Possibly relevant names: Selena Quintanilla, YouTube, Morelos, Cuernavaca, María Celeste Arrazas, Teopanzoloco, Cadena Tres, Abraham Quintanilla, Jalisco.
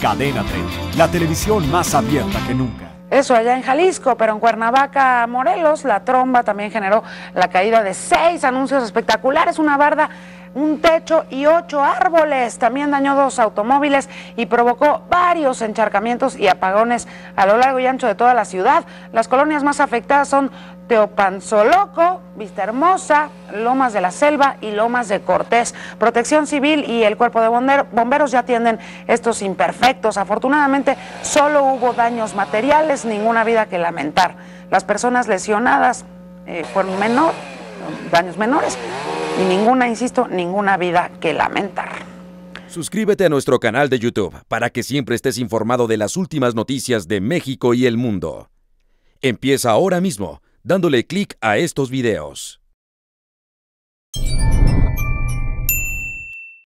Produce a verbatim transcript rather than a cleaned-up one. Cadena Tres, la televisión más abierta que nunca. Eso allá en Jalisco, pero en Cuernavaca, Morelos, la tromba también generó la caída de seis anuncios espectaculares, una barda, un techo y ocho árboles. También dañó dos automóviles y provocó varios encharcamientos y apagones a lo largo y ancho de toda la ciudad. Las colonias más afectadas son Teopanzoloco, Vista Hermosa, Lomas de la Selva y Lomas de Cortés. Protección Civil y el Cuerpo de Bomberos ya atienden estos imperfectos. Afortunadamente, solo hubo daños materiales, ninguna vida que lamentar. Las personas lesionadas eh, fueron menor, daños menores. Y ninguna, insisto, ninguna vida que lamentar. Suscríbete a nuestro canal de YouTube para que siempre estés informado de las últimas noticias de México y el mundo. Empieza ahora mismo dándole clic a estos videos.